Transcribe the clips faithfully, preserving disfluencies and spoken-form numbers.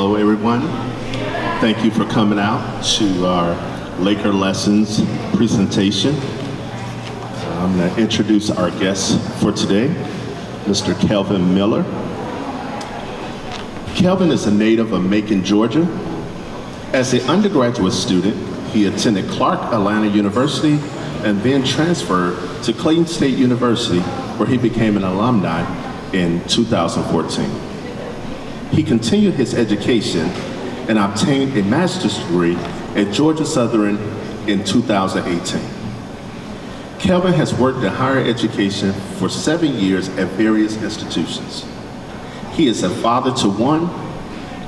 Hello everyone. Thank you for coming out to our Laker Lessons presentation. I'm going to introduce our guest for today, Mister Kelvin Miller. Kelvin is a native of Macon, Georgia. As an undergraduate student, he attended Clark Atlanta University and then transferred to Clayton State University, where he became an alumni in two thousand fourteen. He continued his education and obtained a master's degree at Georgia Southern in two thousand eighteen. Kelvin has worked in higher education for seven years at various institutions. He is a father to one,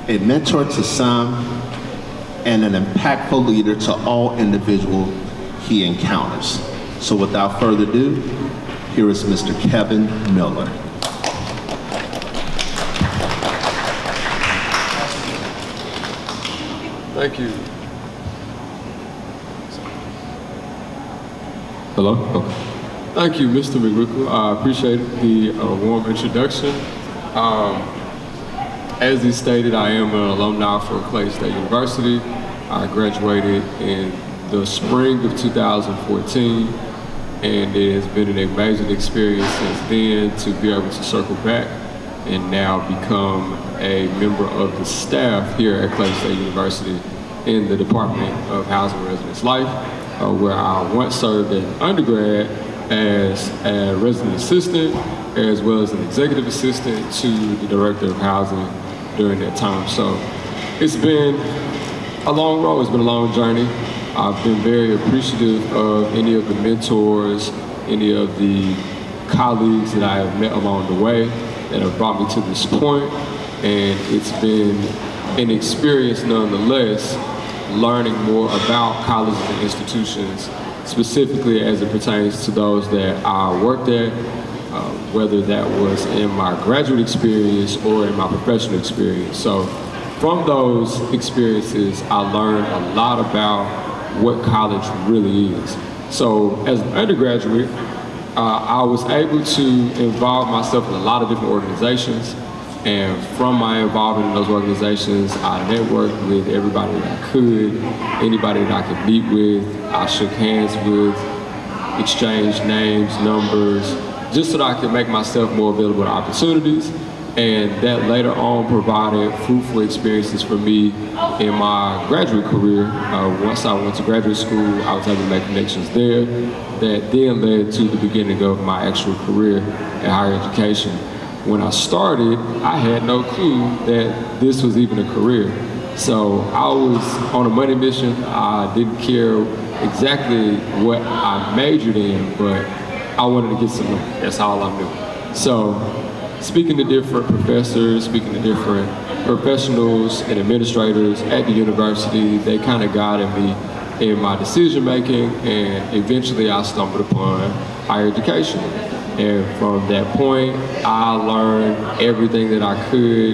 a mentor to some, and an impactful leader to all individuals he encounters. So without further ado, here is Mister Kelvin Miller. Thank you. Hello? Okay. Thank you, Mister McGrickle. I appreciate the uh, warm introduction. Um, as he stated, I am an alumni from Clayton State University. I graduated in the spring of two thousand fourteen, and it has been an amazing experience since then to be able to circle back and now become a member of the staff here at Clayton State University in the Department of Housing and Residence Life, uh, where I once served as an undergrad as a resident assistant, as well as an executive assistant to the Director of Housing during that time. So it's been a long road, it's been a long journey. I've been very appreciative of any of the mentors, any of the colleagues that I have met along the way that have brought me to this point, and it's been an experience nonetheless, learning more about colleges and institutions, specifically as it pertains to those that I worked at, uh, whether that was in my graduate experience or in my professional experience. So from those experiences, I learned a lot about what college really is. So as an undergraduate, Uh, I was able to involve myself in a lot of different organizations, and from my involvement in those organizations, I networked with everybody that I could, anybody that I could meet with, I shook hands with, exchanged names, numbers, just so that I could make myself more available to opportunities, and that later on provided fruitful experiences for me in my graduate career. Uh, once I went to graduate school, I was able to make connections there that then led to the beginning of my actual career in higher education. When I started, I had no clue that this was even a career. So I was on a money mission. I didn't care exactly what I majored in, but I wanted to get some money. That's all I knew. So speaking to different professors, speaking to different professionals and administrators at the university, they kind of guided me in my decision making, and eventually I stumbled upon higher education. And from that point, I learned everything that I could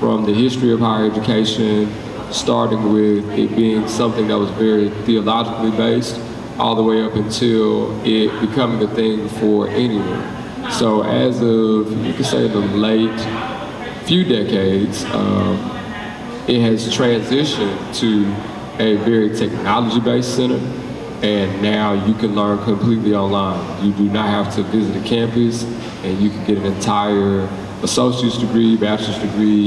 from the history of higher education, starting with it being something that was very theologically based, all the way up until it becoming a thing for anyone. So as of, you could say, the late few decades, um, it has transitioned to a very technology-based center, and now you can learn completely online. You do not have to visit a campus, and you can get an entire associate's degree, bachelor's degree,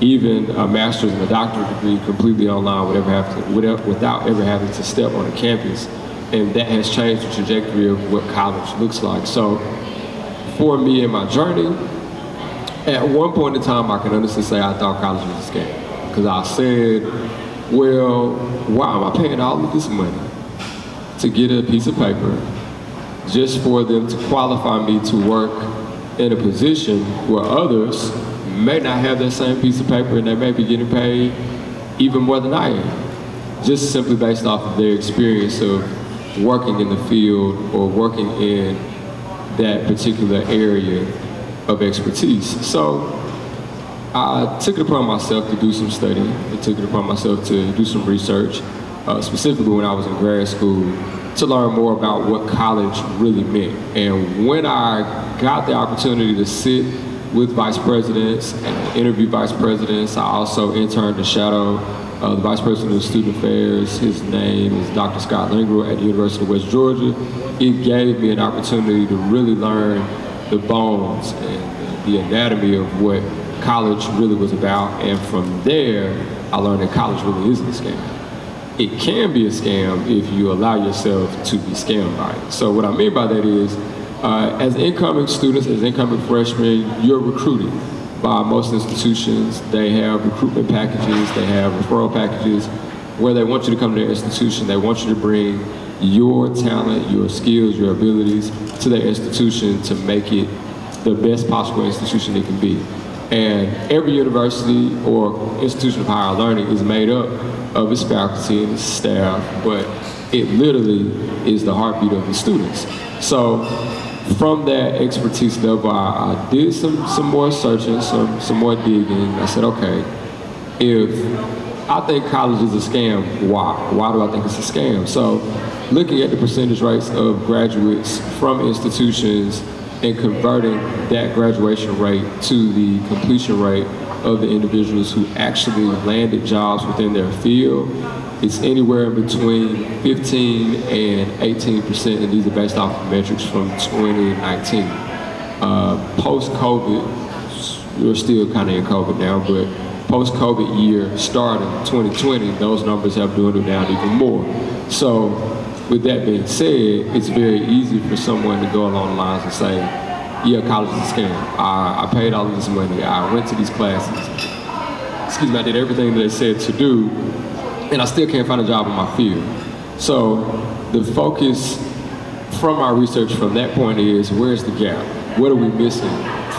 even a master's and a doctorate degree completely online without ever, to, without, without ever having to step on a campus. And that has changed the trajectory of what college looks like. So for me in my journey, at one point in time, I can honestly say I thought college was a scam, because I said, well, why am I paying all of this money to get a piece of paper just for them to qualify me to work in a position where others may not have that same piece of paper and they may be getting paid even more than I am, just simply based off of their experience of working in the field or working in that particular area of expertise. So I took it upon myself to do some studying. I took it upon myself to do some research, uh, specifically when I was in grad school, to learn more about what college really meant. And when I got the opportunity to sit with vice presidents and interviewed vice presidents. I also interned to shadow uh, the vice president of student affairs. His name is Doctor Scott Lingrow at the University of West Georgia. It gave me an opportunity to really learn the bones and the anatomy of what college really was about. And from there, I learned that college really isn't a scam. It can be a scam if you allow yourself to be scammed by it. So what I mean by that is, uh, as incoming students, as incoming freshmen, you're recruited by most institutions. They have recruitment packages, they have referral packages, where they want you to come to their institution. They want you to bring your talent, your skills, your abilities to their institution to make it the best possible institution it can be. And every university or institution of higher learning is made up of its faculty and its staff, but it literally is the heartbeat of the students. So from that expertise level, I, I did some, some more searching, some, some more digging. I said, okay, if I think college is a scam, why? Why do I think it's a scam? So looking at the percentage rates of graduates from institutions and converting that graduation rate to the completion rate of the individuals who actually landed jobs within their field, it's anywhere between fifteen and eighteen percent, and these are based off of metrics from twenty nineteen. Uh, Post-COVID, we're still kind of in COVID now, but post-COVID year starting twenty twenty, those numbers have dwindled down even more. So with that being said, it's very easy for someone to go along the lines and say, yeah, college is a scam. I, I paid all of this money. I went to these classes. Excuse me, I did everything that they said to do, and I still can't find a job in my field. So the focus from our research from that point is, where's the gap? What are we missing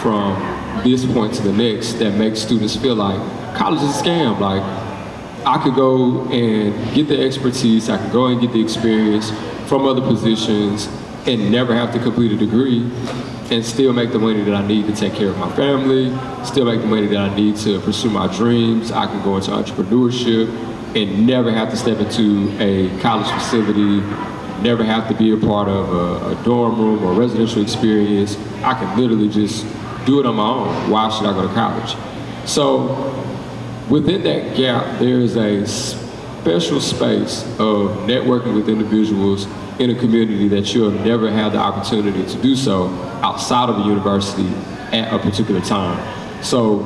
from this point to the next that makes students feel like college is a scam? Like, I could go and get the expertise, I could go and get the experience from other positions and never have to complete a degree, and still make the money that I need to take care of my family, still make the money that I need to pursue my dreams. I can go into entrepreneurship and never have to step into a college facility, never have to be a part of a, a dorm room or residential experience. I can literally just do it on my own. Why should I go to college? So within that gap, there is a special space of networking with individuals in a community that you'll never have the opportunity to do so outside of the university at a particular time. So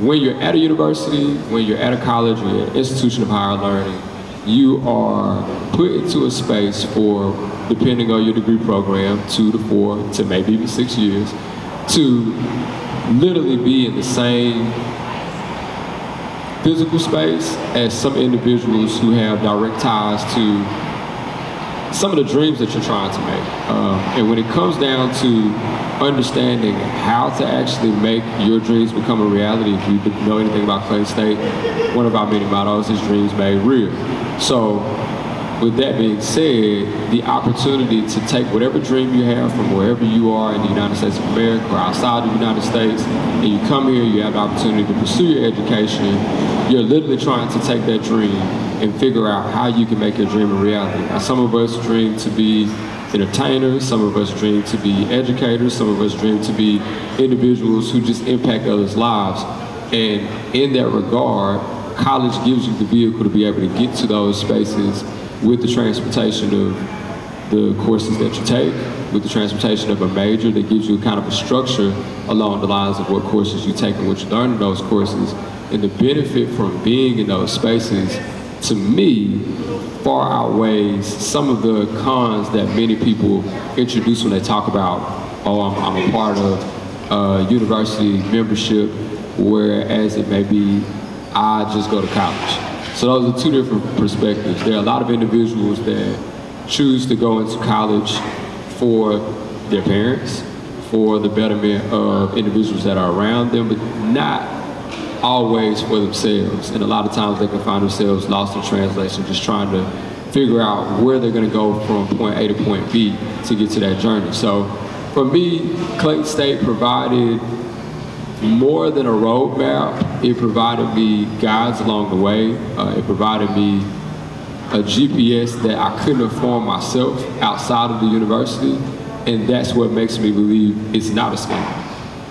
when you're at a university, when you're at a college or an institution of higher learning, you are put into a space for, depending on your degree program, two to four to maybe even six years, to literally be in the same physical space as some individuals who have direct ties to some of the dreams that you're trying to make. Um, and when it comes down to understanding how to actually make your dreams become a reality, if you know anything about Clayton State, one of our many mottos is dreams made real. So with that being said, the opportunity to take whatever dream you have from wherever you are in the United States of America or outside the United States, and you come here, you have the opportunity to pursue your education, you're literally trying to take that dream and figure out how you can make your dream a reality. Now, some of us dream to be entertainers, some of us dream to be educators, some of us dream to be individuals who just impact others' lives. And in that regard, college gives you the vehicle to be able to get to those spaces with the transportation of the courses that you take, with the transportation of a major that gives you kind of a structure along the lines of what courses you take and what you learn in those courses. And the benefit from being in those spaces, to me, far outweighs some of the cons that many people introduce when they talk about, oh, I'm, I'm a part of uh, university membership, whereas it may be, I just go to college. So those are two different perspectives. There are a lot of individuals that choose to go into college for their parents, for the betterment of individuals that are around them, but not always for themselves. And a lot of times they can find themselves lost in translation, just trying to figure out where they're going to go from point A to point B to get to that journey. So for me, Clayton State provided more than a roadmap. It provided me guides along the way. Uh, it provided me a G P S that I couldn't have formed myself outside of the university. And that's what makes me believe it's not a scam.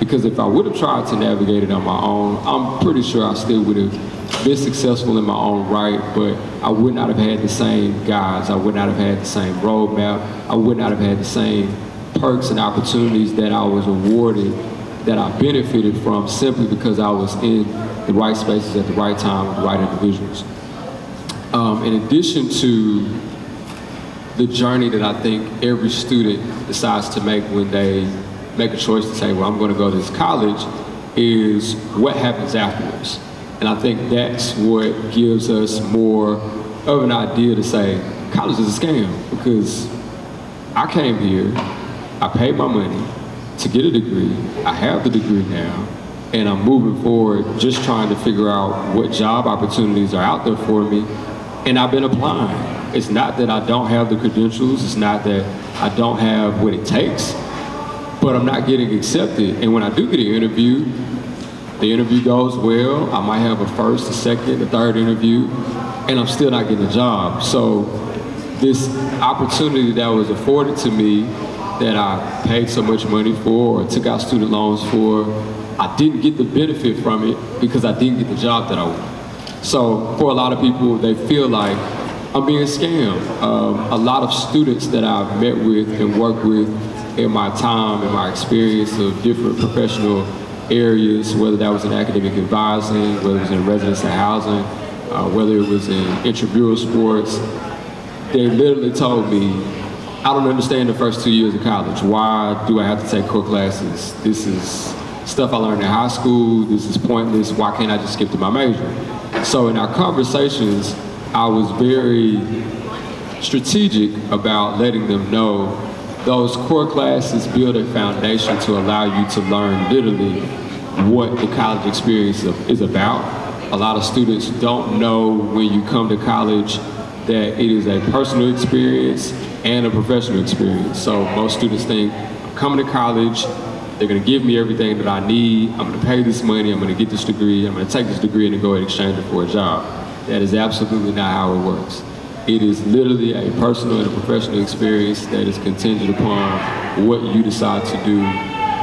because if I would have tried to navigate it on my own, I'm pretty sure I still would have been successful in my own right, but I would not have had the same guides, I would not have had the same roadmap, I would not have had the same perks and opportunities that I was awarded, that I benefited from, simply because I was in the right spaces at the right time with the right individuals. Um, in addition to the journey that I think every student decides to make when they make a choice to say, well, I'm gonna go to this college, is what happens afterwards. And I think that's what gives us more of an idea to say, college is a scam, because I came here, I paid my money to get a degree, I have the degree now, and I'm moving forward just trying to figure out what job opportunities are out there for me, and I've been applying. It's not that I don't have the credentials, it's not that I don't have what it takes, but I'm not getting accepted. And when I do get an interview, the interview goes well, I might have a first, a second, a third interview, and I'm still not getting a job. So this opportunity that was afforded to me, that I paid so much money for, or took out student loans for, I didn't get the benefit from it because I didn't get the job that I wanted. So for a lot of people, they feel like I'm being scammed. Um, a lot of students that I've met with and worked with in my time, in my experience of different professional areas, whether that was in academic advising, whether it was in residential housing, uh, whether it was in intramural sports, they literally told me, I don't understand the first two years of college. Why do I have to take core classes? This is stuff I learned in high school. This is pointless. Why can't I just skip to my major? So in our conversations, I was very strategic about letting them know those core classes build a foundation to allow you to learn literally what the college experience is about. A lot of students don't know when you come to college that it is a personal experience and a professional experience. So most students think, I'm coming to college, they're gonna give me everything that I need, I'm gonna pay this money, I'm gonna get this degree, I'm gonna take this degree and go and exchange it for a job. That is absolutely not how it works. It is literally a personal and a professional experience that is contingent upon what you decide to do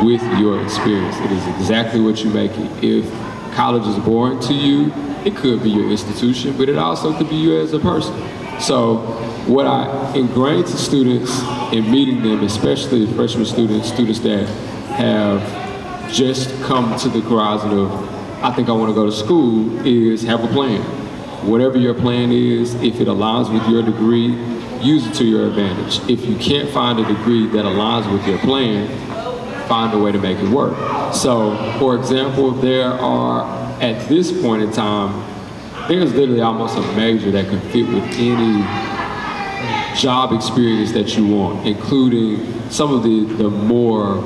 with your experience. It is exactly what you make it. If college is boring to you, it could be your institution, but it also could be you as a person. So what I ingrain to students in meeting them, especially freshman students, students that have just come to the horizon of, I think I want to go to school, is have a plan. Whatever your plan is, if it aligns with your degree, use it to your advantage. If you can't find a degree that aligns with your plan, find a way to make it work. So, for example, there are, at this point in time, there's literally almost a major that can fit with any job experience that you want, including some of the, the more,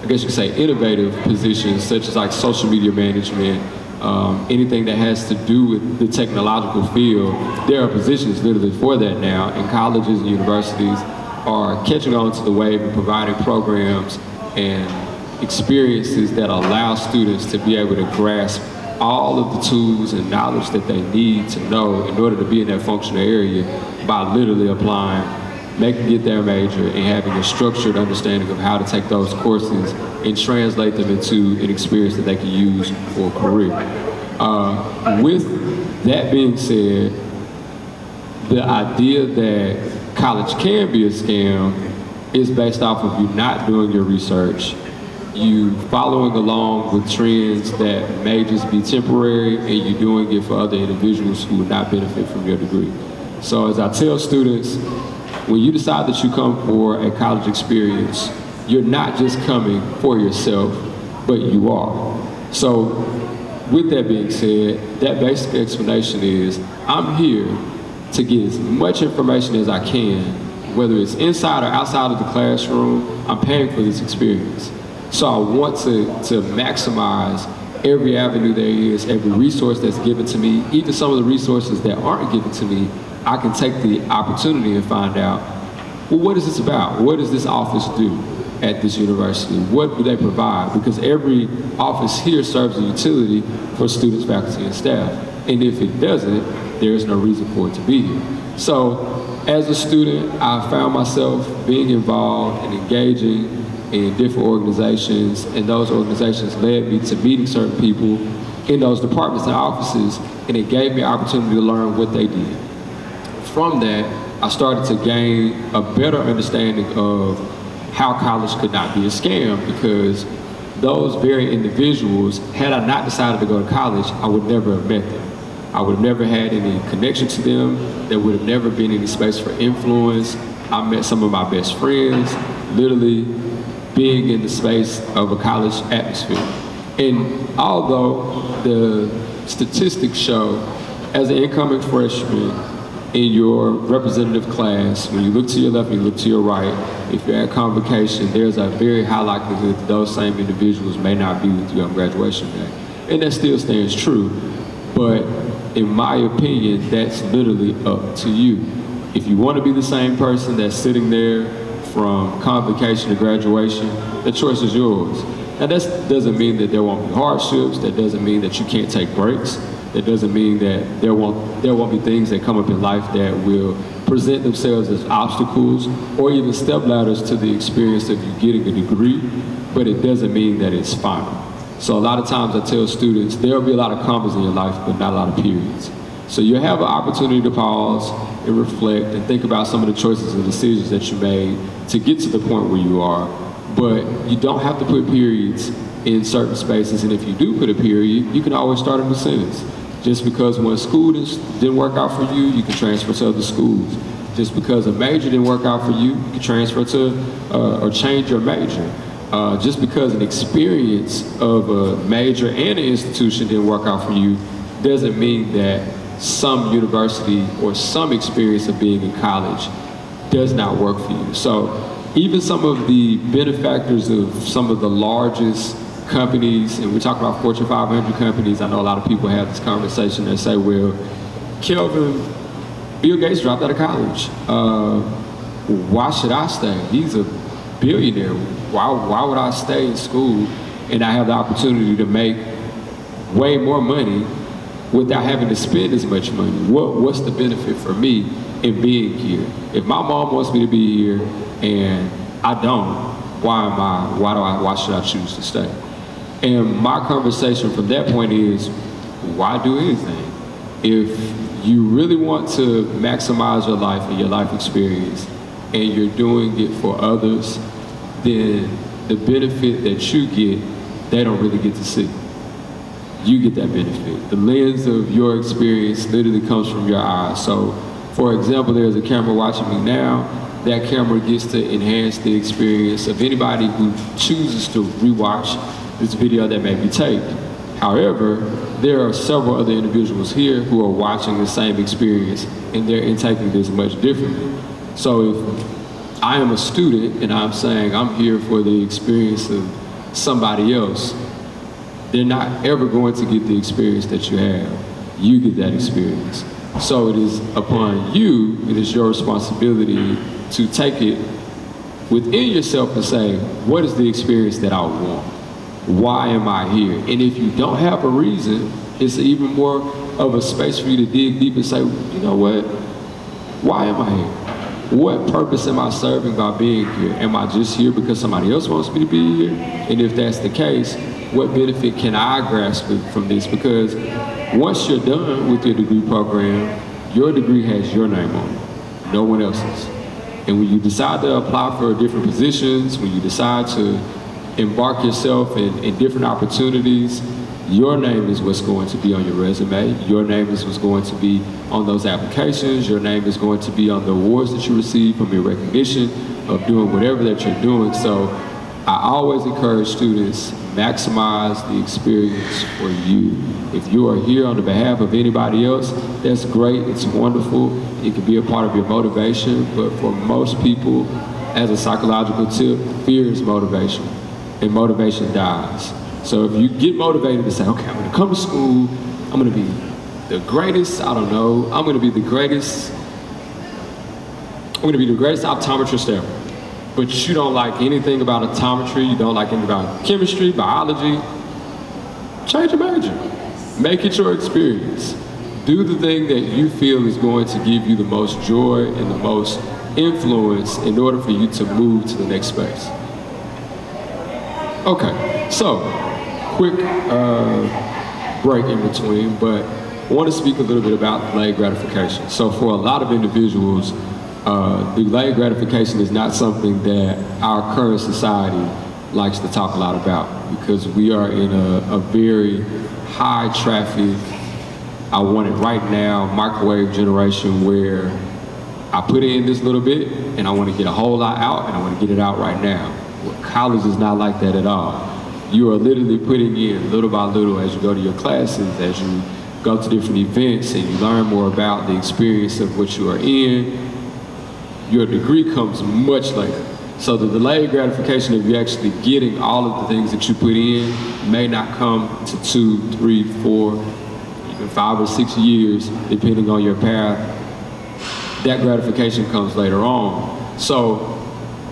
I guess you could say, innovative positions, such as like social media management, um, anything that has to do with the technological field. There are positions literally for that now, and colleges and universities are catching on to the wave and providing programs and experiences that allow students to be able to grasp all of the tools and knowledge that they need to know in order to be in that functional area by literally applying, making it their major, and having a structured understanding of how to take those courses and translate them into an experience that they can use for a career. Uh, with that being said, the idea that college can be a scam is based off of you not doing your research, you following along with trends that may just be temporary, and you doing it for other individuals who would not benefit from your degree. So as I tell students, when you decide that you come for a college experience, you're not just coming for yourself, but you are. So with that being said, that basic explanation is, I'm here to get as much information as I can, whether it's inside or outside of the classroom, I'm paying for this experience. So I want to, to maximize every avenue there is, every resource that's given to me, even some of the resources that aren't given to me, I can take the opportunity and find out, well, what is this about? What does this office do at this university? What do they provide? Because every office here serves a utility for students, faculty, and staff. And if it doesn't, there is no reason for it to be here. So as a student, I found myself being involved and engaging in different organizations, and those organizations led me to meeting certain people in those departments and offices, and it gave me an opportunity to learn what they did. From that, I started to gain a better understanding of how college could not be a scam, because those very individuals, had I not decided to go to college, I would never have met them. I would have never had any connection to them. There would have never been any space for influence. I met some of my best friends, literally being in the space of a college atmosphere. And although the statistics show, as an incoming freshman in your representative class, when you look to your left and you look to your right, if you're at convocation, there's a very high likelihood that those same individuals may not be with you on graduation day. And that still stands true. But in my opinion, that's literally up to you. If you want to be the same person that's sitting there from convocation to graduation, the choice is yours. Now that doesn't mean that there won't be hardships, that doesn't mean that you can't take breaks, that doesn't mean that there won't, there won't be things that come up in life that will present themselves as obstacles or even step ladders to the experience of you getting a degree, but it doesn't mean that it's final. So a lot of times I tell students, there'll be a lot of commas in your life, but not a lot of periods. So you'll have an opportunity to pause and reflect and think about some of the choices and decisions that you made to get to the point where you are, but you don't have to put periods in certain spaces, and if you do put a period, you can always start a new sentence. Just because one school didn't work out for you, you can transfer to other schools. Just because a major didn't work out for you, you can transfer to uh, or change your major. Uh, just because an experience of a major and an institution didn't work out for you doesn't mean that some university or some experience of being in college does not work for you. So even some of the benefactors of some of the largest companies, and we talk about Fortune five hundred companies, I know a lot of people have this conversation that say, well, Kelvin, Bill Gates dropped out of college. Uh, why should I stay? He's a billionaire. Why, why would I stay in school and I have the opportunity to make way more money without having to spend as much money? What, what's the benefit for me in being here? If my mom wants me to be here and I don't, why am I, why do I, why should I choose to stay? And my conversation from that point is, why do anything? If you really want to maximize your life and your life experience and you're doing it for others, then the benefit that you get, they don't really get to see. You get that benefit. The lens of your experience literally comes from your eyes. So, for example, there's a camera watching me now. That camera gets to enhance the experience of anybody who chooses to rewatch this video that may be taped. However, there are several other individuals here who are watching the same experience and they're intaking this much differently. So if I am a student and I'm saying I'm here for the experience of somebody else, they're not ever going to get the experience that you have. You get that experience. So it is upon you, it is your responsibility to take it within yourself and say, what is the experience that I want? Why am I here? And if you don't have a reason, it's even more of a space for you to dig deep and say, you know what? Why am I here? What purpose am I serving by being here? Am I just here because somebody else wants me to be here? And if that's the case, what benefit can I grasp from this? Because once you're done with your degree program, your degree has your name on it, no one else's. And when you decide to apply for different positions, when you decide to embark yourself in, in different opportunities, your name is what's going to be on your resume. Your name is what's going to be on those applications. Your name is going to be on the awards that you receive from your recognition of doing whatever that you're doing. So I always encourage students, maximize the experience for you. If you are here on the behalf of anybody else, that's great, it's wonderful. It can be a part of your motivation, but for most people, as a psychological tip, fear is motivation, and motivation dies. So if you get motivated to say, okay, I'm gonna come to school, I'm gonna be the greatest, I don't know, I'm gonna be the greatest, I'm gonna be the greatest optometrist ever. But you don't like anything about optometry, you don't like anything about chemistry, biology, change your major. Make it your experience. Do the thing that you feel is going to give you the most joy and the most influence in order for you to move to the next space. Okay, so quick uh, break in between, but I want to speak a little bit about delayed gratification. So for a lot of individuals, uh, delayed gratification is not something that our current society likes to talk a lot about, because we are in a, a very high traffic, I want it right now, microwave generation where I put in this little bit and I want to get a whole lot out and I want to get it out right now. Well, college is not like that at all. You are literally putting in little by little as you go to your classes, as you go to different events and you learn more about the experience of what you are in. Your degree comes much later. So the delayed gratification of you actually getting all of the things that you put in may not come to two, three, four, even five or six years, depending on your path. That gratification comes later on. So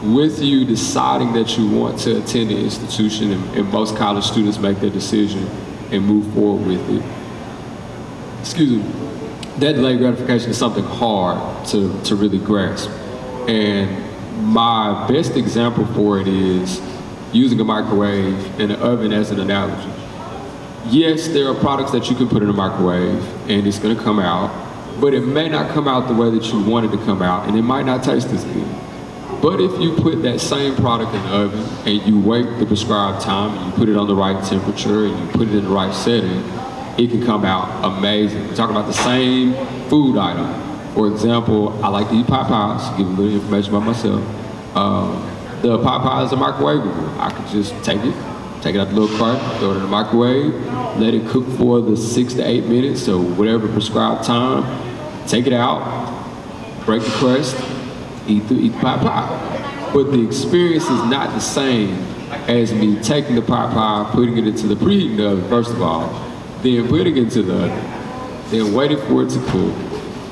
with you deciding that you want to attend an institution, and, and most college students make their decision and move forward with it, excuse me, that delayed gratification is something hard to, to really grasp. And my best example for it is using a microwave and an oven as an analogy. Yes, there are products that you can put in a microwave and it's gonna come out, but it may not come out the way that you want it to come out and it might not taste as good. But if you put that same product in the oven and you wait the prescribed time and you put it on the right temperature and you put it in the right setting, it can come out amazing. We're talking about the same food item. For example, I like to eat pot pies, give a little information about myself. Um, the pot pie is a microwavable. I could just take it, take it out the little cart, throw it in the microwave, let it cook for the six to eight minutes, so whatever prescribed time, take it out, break the crust, eat the, eat the pot pie. But the experience is not the same as me taking the pot pie, putting it into the preheating oven, first of all, then putting it into the oven, then waiting for it to cook,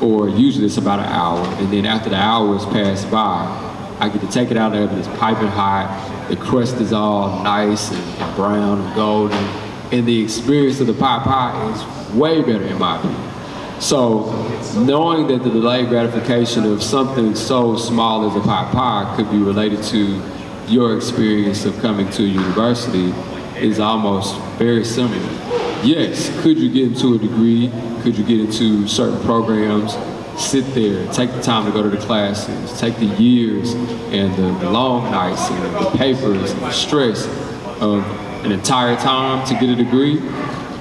or usually it's about an hour, and then after the hour has passed by, I get to take it out of the oven, it's piping hot, the crust is all nice and brown and golden, and the experience of the pot pie is way better in my opinion. So knowing that the delayed gratification of something so small as a pot pie could be related to your experience of coming to university is almost very similar. Yes, could you get into a degree? Could you get into certain programs? Sit there, take the time to go to the classes, take the years and the long nights and the papers and the stress of an entire time to get a degree?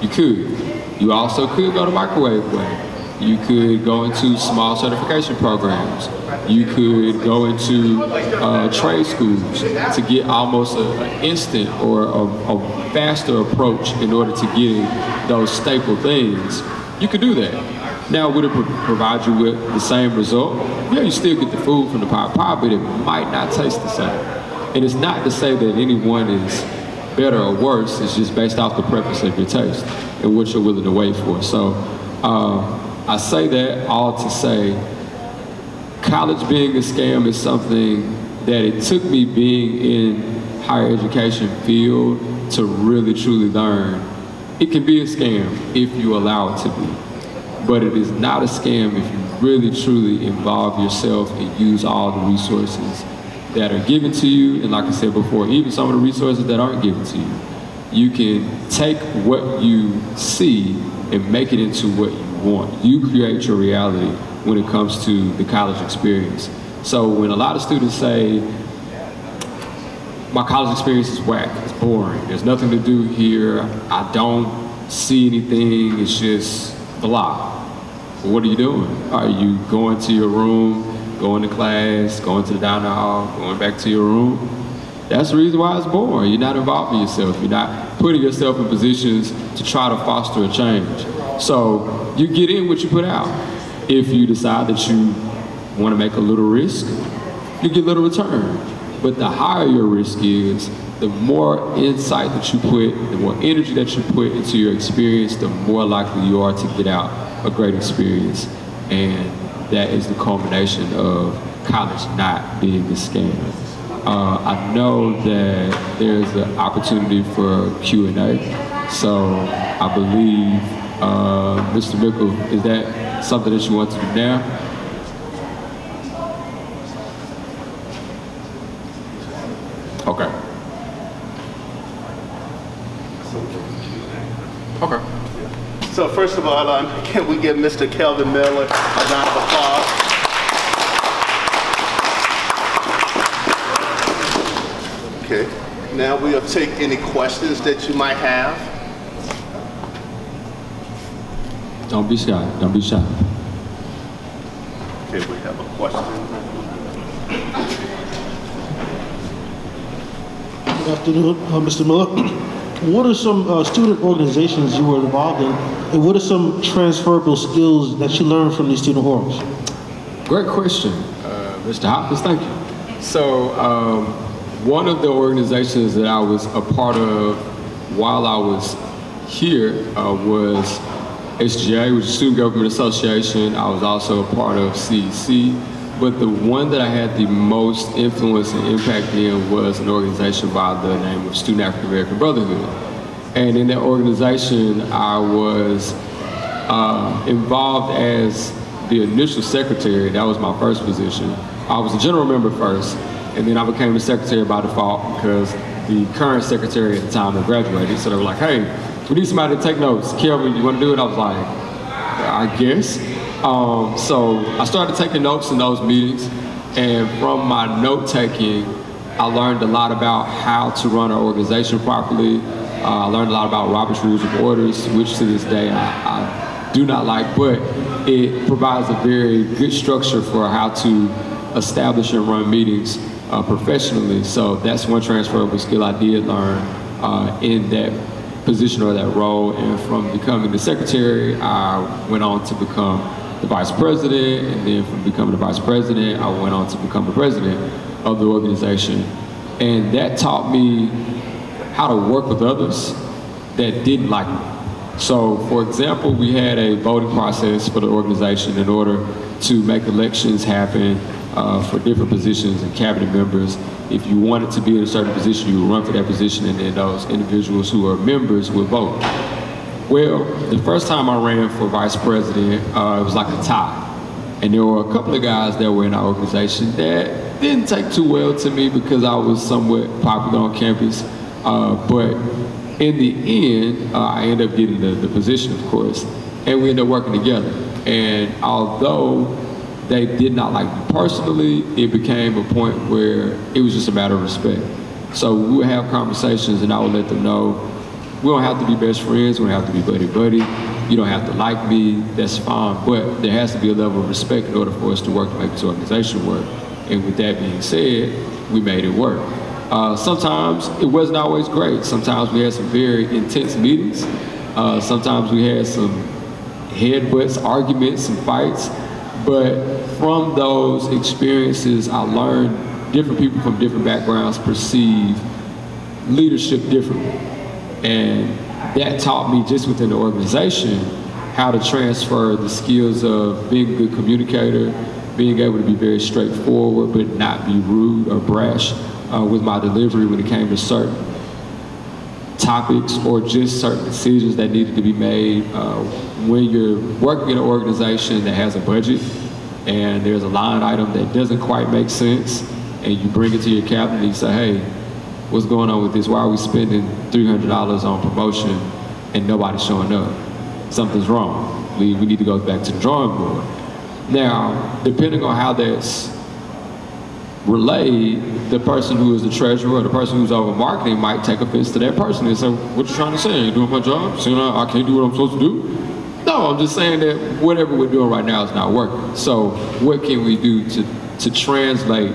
You could. You also could go to microwave way. You could go into small certification programs. You could go into uh, trade schools to get almost an instant or a, a faster approach in order to getting those staple things. You could do that. Now, would it pro provide you with the same result? Yeah, you still get the food from the pot pie, but it might not taste the same. And it's not to say that anyone is better or worse, it's just based off the preference of your taste and what you're willing to wait for. So uh, I say that all to say, college being a scam is something that it took me being in higher education field to really truly learn. It can be a scam if you allow it to be, but it is not a scam if you really truly involve yourself and use all the resources that are given to you. And like I said before, even some of the resources that aren't given to you, you can take what you see and make it into what you want. You create your reality when it comes to the college experience. So when a lot of students say, my college experience is whack, it's boring, there's nothing to do here, I don't see anything, it's just blah. What are you doing? Are you going to your room, going to class, going to the dining hall, going back to your room? That's the reason why it's boring. You're not involving yourself. You're not putting yourself in positions to try to foster a change. So you get in what you put out. If you decide that you want to make a little risk, you get little return. But the higher your risk is, the more insight that you put, the more energy that you put into your experience, the more likely you are to get out a great experience. And that is the culmination of college not being a scam. Uh, I know that there's an opportunity for Q and A. So I believe, uh, Mister Mickle, is that something that you want to do now? Okay. Okay. Yeah. So first of all, um, can we give Mister Kelvin Miller a round of applause? Okay. Now we'll take any questions that you might have. Don't be shy. Don't be shy. Okay, we have a question. Good afternoon, uh, Mister Miller. What are some uh, student organizations you were involved in, and what are some transferable skills that you learned from these student orgs? Great question, uh, Mister Hopkins, thank you. So um, one of the organizations that I was a part of while I was here uh, was S G A, which is Student Government Association. I was also a part of C E C, but the one that I had the most influence and impact in was an organization by the name of Student African American Brotherhood. And in that organization, I was uh, involved as the initial secretary. That was my first position. I was a general member first, and then I became the secretary by default because the current secretary at the time had graduated. So they were like, hey, we need somebody to take notes. Kelvin, you want to do it? I was like, I guess. Um, so I started taking notes in those meetings, and from my note taking, I learned a lot about how to run an organization properly. Uh, I learned a lot about Robert's Rules of Order, which to this day I, I do not like, but it provides a very good structure for how to establish and run meetings uh, professionally. So that's one transferable skill I did learn uh, in that position or that role. And from becoming the secretary, I went on to become the vice president, and then from becoming the vice president, I went on to become the president of the organization. And that taught me how to work with others that didn't like me. So, for example, we had a voting process for the organization in order to make elections happen uh, for different positions and cabinet members. If you wanted to be in a certain position, you would run for that position, and then those individuals who are members would vote. Well, the first time I ran for vice president, uh, it was like a tie. And there were a couple of guys that were in our organization that didn't take too well to me because I was somewhat popular on campus. Uh, but in the end, uh, I ended up getting the, the position, of course, and we ended up working together. And although they did not like me personally, it became a point where it was just a matter of respect. So we would have conversations, and I would let them know, we don't have to be best friends, we don't have to be buddy-buddy, you don't have to like me, that's fine, but there has to be a level of respect in order for us to work to make this organization work. And with that being said, we made it work. Uh, sometimes it wasn't always great. Sometimes we had some very intense meetings. Uh, sometimes we had some headbutts, arguments, some fights. But from those experiences, I learned different people from different backgrounds perceive leadership differently. And that taught me just within the organization how to transfer the skills of being a good communicator, being able to be very straightforward but not be rude or brash uh, with my delivery when it came to certain topics or just certain decisions that needed to be made. Uh, when you're working in an organization that has a budget and there's a line item that doesn't quite make sense and you bring it to your cabinet and you say, hey, what's going on with this? Why are we spending three hundred dollars on promotion and nobody's showing up? Something's wrong. We, we need to go back to the drawing board. Now, depending on how that's relayed, the person who is the treasurer or the person who's over marketing might take offense to that person and say, what you trying to say? Are you doing my job? Saying I can't do what I'm supposed to do? No, I'm just saying that whatever we're doing right now is not working. So what can we do to, to translate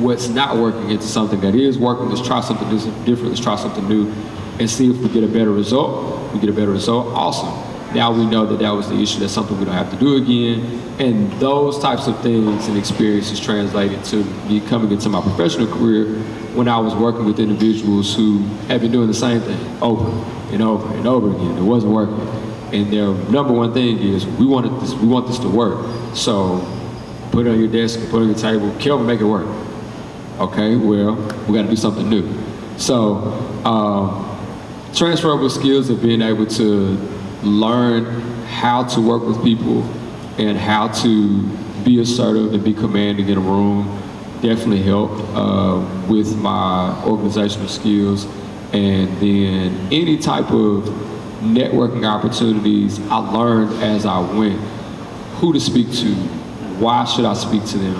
what's not working into something that is working? Let's try something different, let's try something new and see if we get a better result. We get a better result, awesome. Now we know that that was the issue, that's something we don't have to do again. And those types of things and experiences translated to me coming into my professional career when I was working with individuals who had been doing the same thing over and over and over again. It wasn't working. And their number one thing is, we wanted this, we want this to work. So put it on your desk, put it on your table, Kelvin, make it work. Okay, well, we gotta do something new. So, um, transferable skills of being able to learn how to work with people and how to be assertive and be commanding in a room definitely helped uh, with my organizational skills And then any type of networking opportunities, I learned as I went who to speak to, why should I speak to them.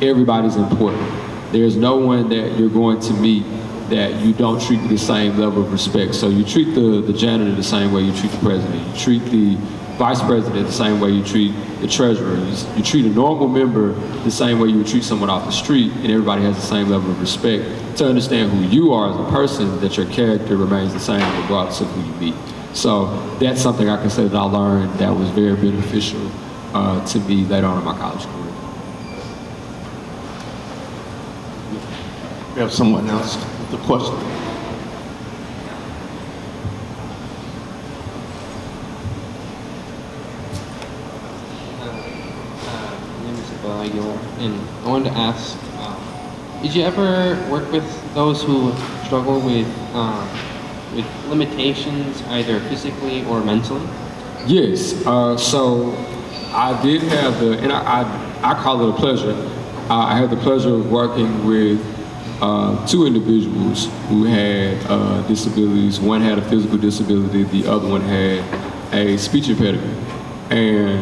Everybody's important. There's no one that you're going to meet that you don't treat with the same level of respect. So you treat the, the janitor the same way you treat the president. You treat the vice president the same way you treat the treasurer. You, you treat a normal member the same way you would treat someone off the street, and everybody has the same level of respect to understand who you are as a person, that your character remains the same regardless of who you meet. So that's something I can say that I learned that was very beneficial uh, to me later on in my college career. We have someone else with a question. My name is Abigail, and I wanted to ask, uh, did you ever work with those who struggle with, uh, with limitations, either physically or mentally? Yes, uh, so I did have the, and I, I, I call it a pleasure, uh, I had the pleasure of working with Uh, two individuals who had uh, disabilities. One had a physical disability, the other one had a speech impediment. And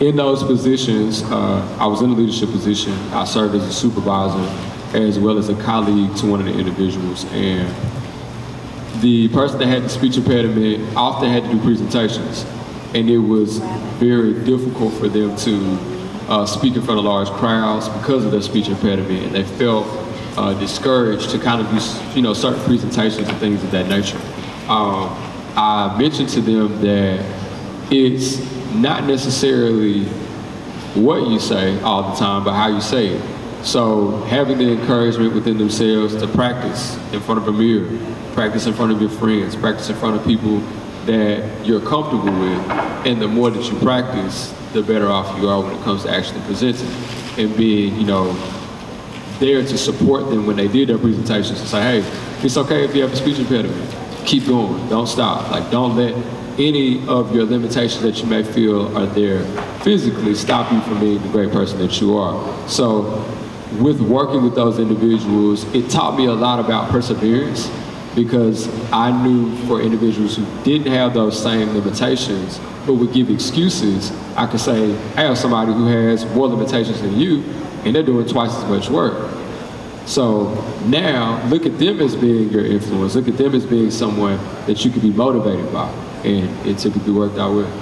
in those positions, uh, I was in a leadership position. I served as a supervisor as well as a colleague to one of the individuals. And the person that had the speech impediment often had to do presentations, and it was very difficult for them to uh, speak in front of large crowds because of their speech impediment, and they felt Uh, discouraged to kind of do, you know, certain presentations and things of that nature. Um, I mentioned to them that it's not necessarily what you say all the time, but how you say it. So having the encouragement within themselves to practice in front of a mirror, practice in front of your friends, practice in front of people that you're comfortable with, and the more that you practice, the better off you are when it comes to actually presenting and being, you know, there to support them when they did their presentations and say, hey, it's okay if you have a speech impediment. Keep going, don't stop. Like, don't let any of your limitations that you may feel are there physically stop you from being the great person that you are. So with working with those individuals, it taught me a lot about perseverance, because I knew for individuals who didn't have those same limitations but would give excuses, I could say, I have somebody who has more limitations than you, and they're doing twice as much work. So now, look at them as being your influence. Look at them as being someone that you could be motivated by, and it typically worked out well.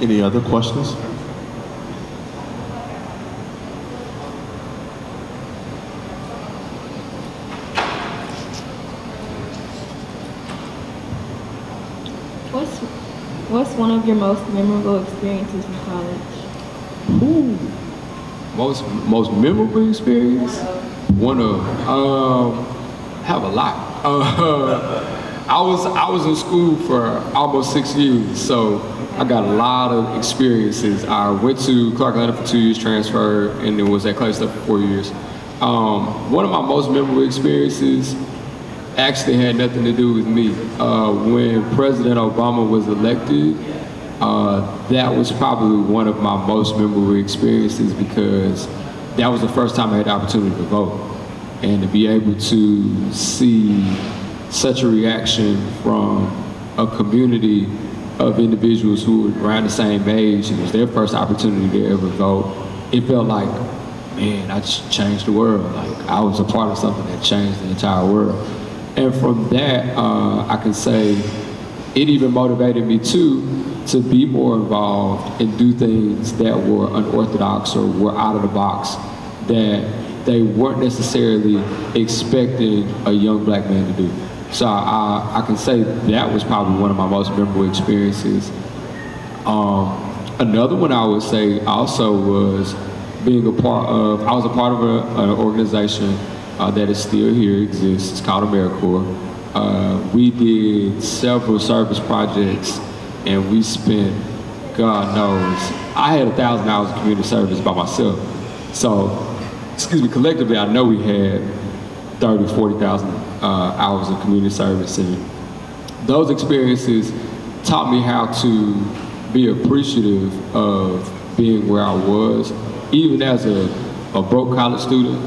Any other questions? What's one of your most memorable experiences from college? Ooh, most most memorable experience? One of um, have a lot. Uh, I was I was in school for almost six years, so I got a lot of experiences. I went to Clark Atlanta for two years, transferred, and then was at Clayton State for four years. Um, one of my most memorable experiences actually had nothing to do with me. Uh, when President Obama was elected, uh, that was probably one of my most memorable experiences, because that was the first time I had the opportunity to vote. And to be able to see such a reaction from a community of individuals who were around the same age, it was their first opportunity to ever vote, it felt like, man, I just changed the world. Like, I was a part of something that changed the entire world. And from that, uh, I can say it even motivated me too to be more involved and do things that were unorthodox or were out of the box that they weren't necessarily expecting a young black man to do. So I, I can say that was probably one of my most memorable experiences. Um, another one I would say also was being a part of, I was a part of a, an organization Uh, that is still here, exists. It's called AmeriCorps. Uh, we did several service projects, and we spent, God knows, I had a thousand hours of community service by myself. So, excuse me, collectively, I know we had thirty, forty thousand uh, hours of community service, and those experiences taught me how to be appreciative of being where I was, even as a, a broke college student.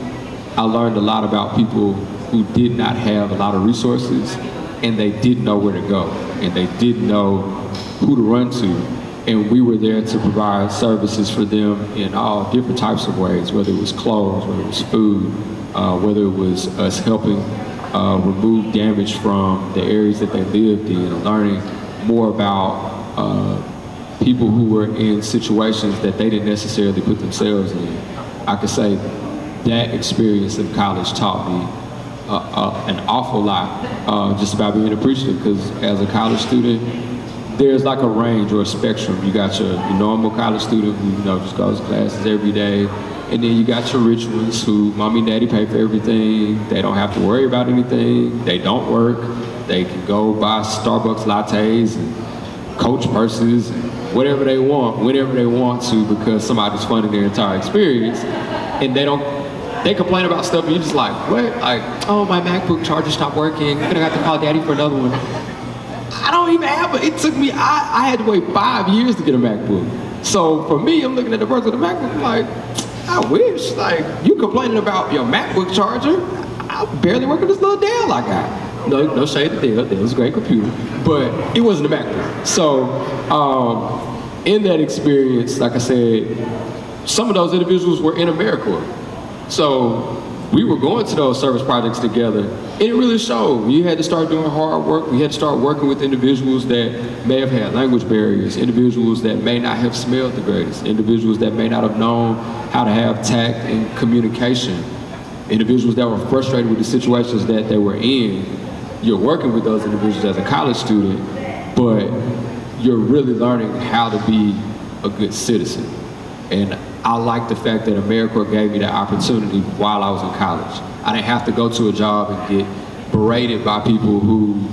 I learned a lot about people who did not have a lot of resources, and they didn't know where to go, and they didn't know who to run to, and we were there to provide services for them in all different types of ways, whether it was clothes, whether it was food, uh, whether it was us helping uh, remove damage from the areas that they lived in, learning more about uh, people who were in situations that they didn't necessarily put themselves in. I could say that experience in college taught me Uh, uh, an awful lot uh, just about being appreciative, because as a college student, there's like a range or a spectrum. You got your, your normal college student who, you know, just goes to classes every day, and then you got your rich ones who mommy and daddy pay for everything. They don't have to worry about anything. They don't work. They can go buy Starbucks lattes and Coach purses and whatever they want, whenever they want to, because somebody's funding their entire experience, and they don't. They complain about stuff and you're just like, what? Like, oh, my MacBook charger stopped working. I'm gonna have to call daddy for another one. I don't even have it. It took me, I, I had to wait five years to get a MacBook. So for me, I'm looking at the birth of the MacBook like, I wish. Like, you complaining about your MacBook charger? I'm barely working this little Dell I got. No, no shade to Dell. Dell's a great computer. But it wasn't a MacBook. So um, in that experience, like I said, some of those individuals were in AmeriCorps. So we were going to those service projects together, and it really showed. You had to start doing hard work. We had to start working with individuals that may have had language barriers, individuals that may not have smelled the greatest, individuals that may not have known how to have tact and communication, individuals that were frustrated with the situations that they were in. You're working with those individuals as a college student, but you're really learning how to be a good citizen. And I like the fact that AmeriCorps gave me that opportunity while I was in college. I didn't have to go to a job and get berated by people who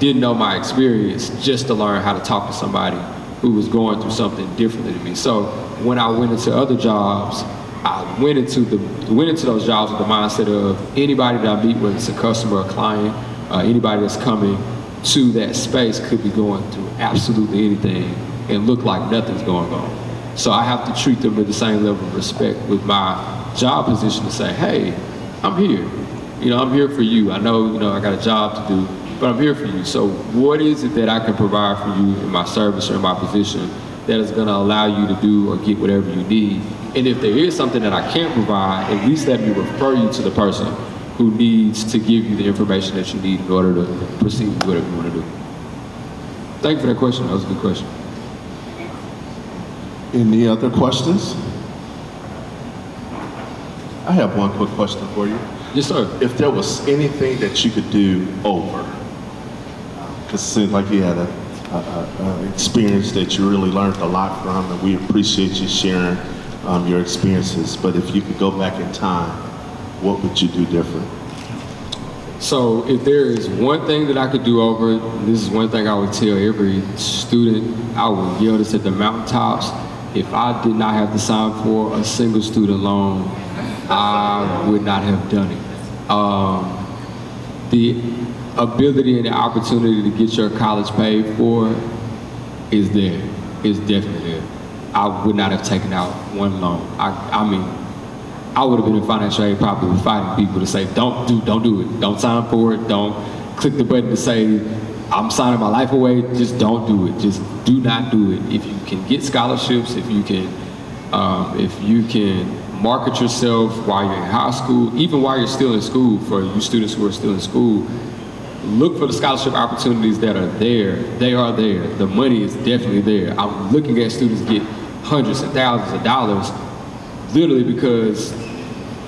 didn't know my experience just to learn how to talk to somebody who was going through something differently than me. So when I went into other jobs, I went into, the, went into those jobs with the mindset of anybody that I meet, whether it's a customer, a client, uh, anybody that's coming to that space could be going through absolutely anything and look like nothing's going on. So I have to treat them with the same level of respect with my job position to say, hey, I'm here. You know, I'm here for you. I know, you know, I got a job to do, but I'm here for you. So what is it that I can provide for you in my service or in my position that is gonna allow you to do or get whatever you need? And if there is something that I can't provide, at least let me refer you to the person who needs to give you the information that you need in order to proceed with whatever you wanna do. Thank you for that question. That was a good question. Any other questions? I have one quick question for you. Yes, sir. If there was anything that you could do over, because it seems like you had an experience that you really learned a lot from, and we appreciate you sharing um, your experiences, but if you could go back in time, what would you do different? So if there is one thing that I could do over, this is one thing I would tell every student. I would yell this at the mountaintops. If I did not have to sign for a single student loan, I would not have done it. Um, the ability and the opportunity to get your college paid for is there. It's definitely there. I would not have taken out one loan. I, I mean, I would have been in financial aid probably fighting people to say, don't do, don't do it. Don't sign for it. Don't click the button to say, I'm signing my life away, just don't do it. Just do not do it. If you can get scholarships, if you can, um, if you can market yourself while you're in high school, even while you're still in school, for you students who are still in school, look for the scholarship opportunities that are there. They are there. The money is definitely there. I'm looking at students get hundreds and thousands of dollars literally because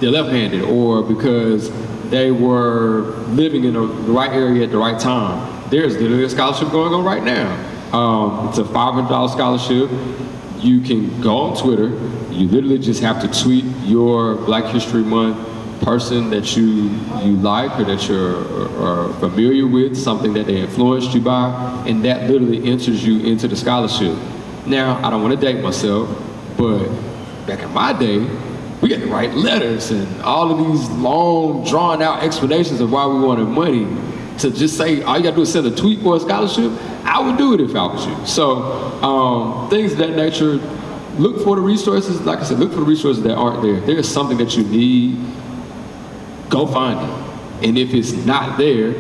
they're left-handed or because they were living in the right area at the right time. There's literally a scholarship going on right now. Um, it's a five hundred dollar scholarship. You can go on Twitter. You literally just have to tweet your Black History Month person that you, you like or that you're are familiar with, something that they influenced you by, and that literally enters you into the scholarship. Now, I don't want to date myself, but back in my day, we had to write letters and all of these long, drawn-out explanations of why we wanted money. To just say, all you gotta do is send a tweet for a scholarship, I would do it if I was you. So um, things of that nature, look for the resources. Like I said, look for the resources that aren't there. There is something that you need. go find it. And if it's not there,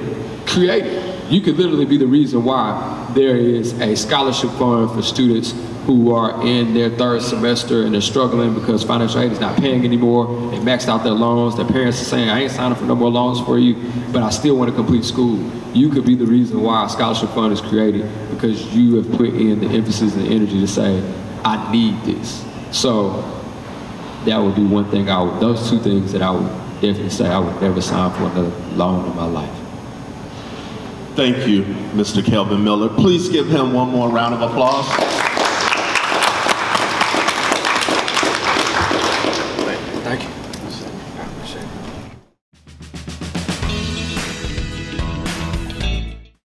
create it. You could literally be the reason why there is a scholarship fund for students who are in their third semester and they're struggling because financial aid is not paying anymore. They maxed out their loans. Their parents are saying, I ain't signing for no more loans for you, but I still want to complete school. You could be the reason why a scholarship fund is created because you have put in the emphasis and the energy to say, I need this. So that would be one thing I would, those two things that I would definitely say I would never sign for another loan in my life. Thank you, Mister Kelvin Miller. Please give him one more round of applause.